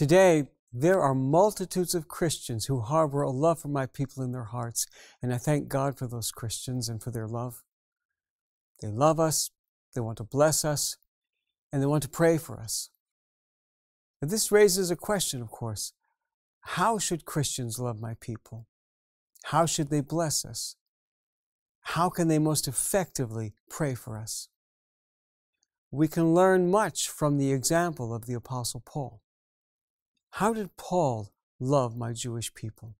Today, there are multitudes of Christians who harbor a love for my people in their hearts, and I thank God for those Christians and for their love. They love us, they want to bless us, and they want to pray for us. And this raises a question, of course. How should Christians love my people? How should they bless us? How can they most effectively pray for us? We can learn much from the example of the Apostle Paul. How did Paul love my Jewish people?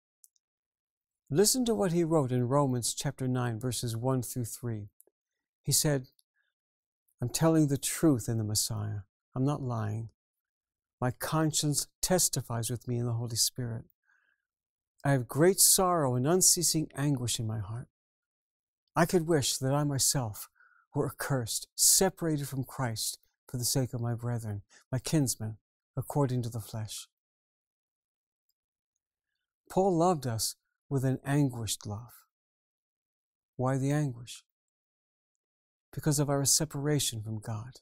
Listen to what he wrote in Romans chapter 9, verses 1 through 3. He said, "I'm telling the truth in the Messiah. I'm not lying. My conscience testifies with me in the Holy Spirit. I have great sorrow and unceasing anguish in my heart. I could wish that I myself were accursed, separated from Christ for the sake of my brethren, my kinsmen, according to the flesh." Paul loved us with an anguished love. Why the anguish? Because of our separation from God.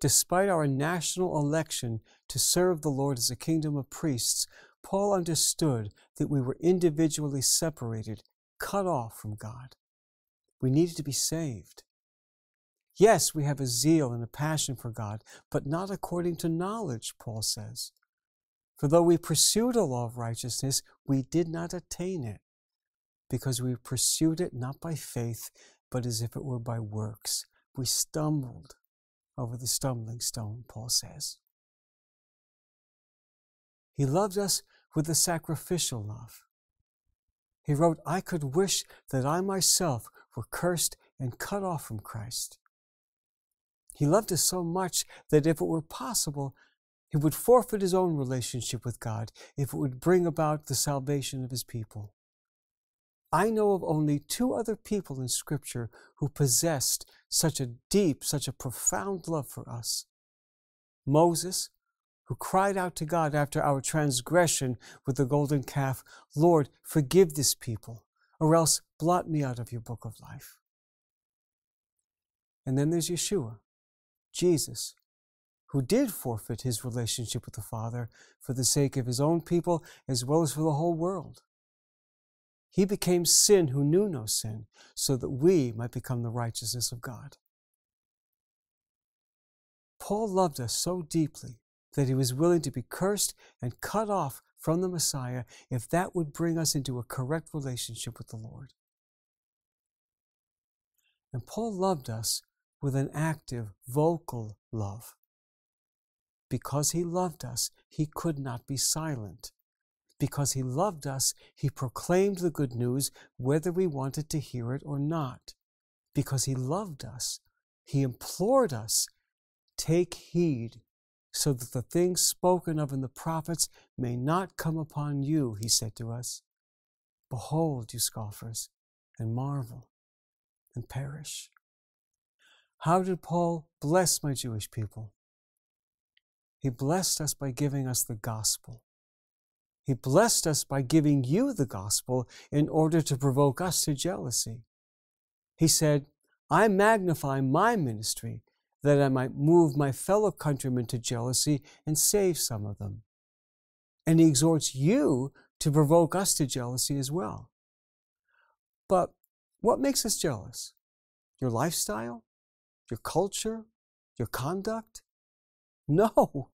Despite our national election to serve the Lord as a kingdom of priests, Paul understood that we were individually separated, cut off from God. We needed to be saved. Yes, we have a zeal and a passion for God, but not according to knowledge, Paul says. For though we pursued a law of righteousness, we did not attain it, because we pursued it not by faith, but as if it were by works. We stumbled over the stumbling stone, Paul says. He loved us with a sacrificial love. He wrote, "I could wish that I myself were cursed and cut off from Christ." He loved us so much that if it were possible, he would forfeit his own relationship with God if it would bring about the salvation of his people. I know of only two other people in Scripture who possessed such a deep, such a profound love for us. Moses, who cried out to God after our transgression with the golden calf, "Lord, forgive this people, or else blot me out of your book of life." And then there's Yeshua, Jesus, who did forfeit his relationship with the Father for the sake of his own people as well as for the whole world. He became sin who knew no sin, so that we might become the righteousness of God. Paul loved us so deeply that he was willing to be cursed and cut off from the Messiah if that would bring us into a correct relationship with the Lord. And Paul loved us with an active, vocal love. Because he loved us, he could not be silent. Because he loved us, he proclaimed the good news whether we wanted to hear it or not. Because he loved us, he implored us, "Take heed, so that the things spoken of in the prophets may not come upon you," he said to us. "Behold, you scoffers, and marvel, and perish." How did Paul bless my Jewish people? He blessed us by giving us the gospel. He blessed us by giving you the gospel in order to provoke us to jealousy. He said, "I magnify my ministry, that I might move my fellow countrymen to jealousy and save some of them." And he exhorts you to provoke us to jealousy as well. But what makes us jealous? Your lifestyle? Your culture? Your conduct? No.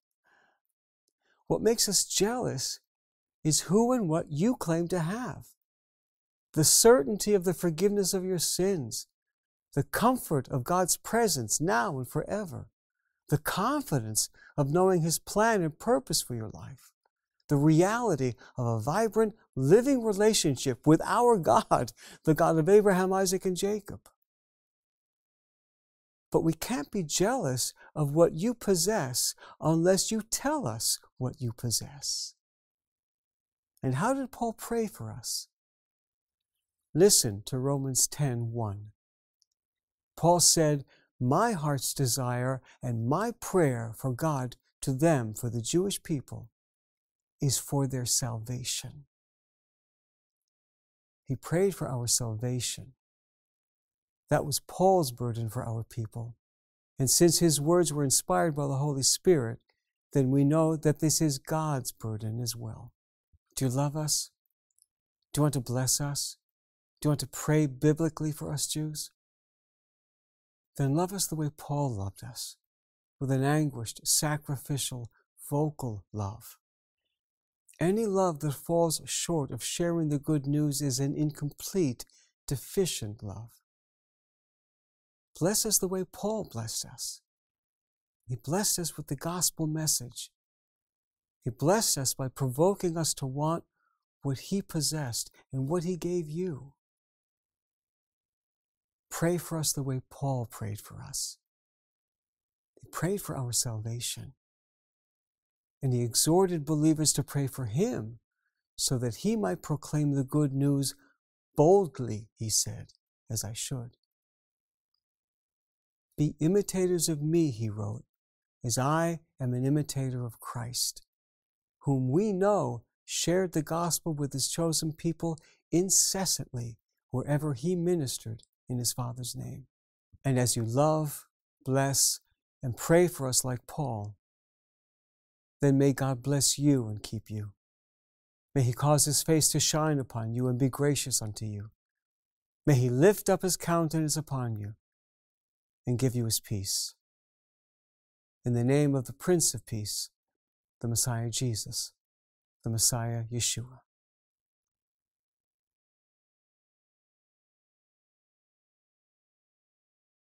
What makes us jealous is who and what you claim to have. The certainty of the forgiveness of your sins, the comfort of God's presence now and forever, the confidence of knowing his plan and purpose for your life, the reality of a vibrant, living relationship with our God, the God of Abraham, Isaac, and Jacob. But we can't be jealous of what you possess unless you tell us what you possess. And how did Paul pray for us? Listen to Romans 10:1. Paul said, "My heart's desire and my prayer for God to them," for the Jewish people, "is for their salvation." He prayed for our salvation. That was Paul's burden for our people. And since his words were inspired by the Holy Spirit, then we know that this is God's burden as well. Do you love us? Do you want to bless us? Do you want to pray biblically for us Jews? Then love us the way Paul loved us, with an anguished, sacrificial, vocal love. Any love that falls short of sharing the good news is an incomplete, deficient love. Bless us the way Paul blessed us. He blessed us with the gospel message. He blessed us by provoking us to want what he possessed and what he gave you. Pray for us the way Paul prayed for us. He prayed for our salvation. And he exhorted believers to pray for him so that he might proclaim the good news boldly, he said, as I should. Be imitators of me, he wrote, as I am an imitator of Christ, whom we know shared the gospel with his chosen people incessantly wherever he ministered in his Father's name. And as you love, bless, and pray for us like Paul, then may God bless you and keep you. May he cause his face to shine upon you and be gracious unto you. May he lift up his countenance upon you and give you his peace. In the name of the Prince of Peace, the Messiah Jesus, the Messiah Yeshua.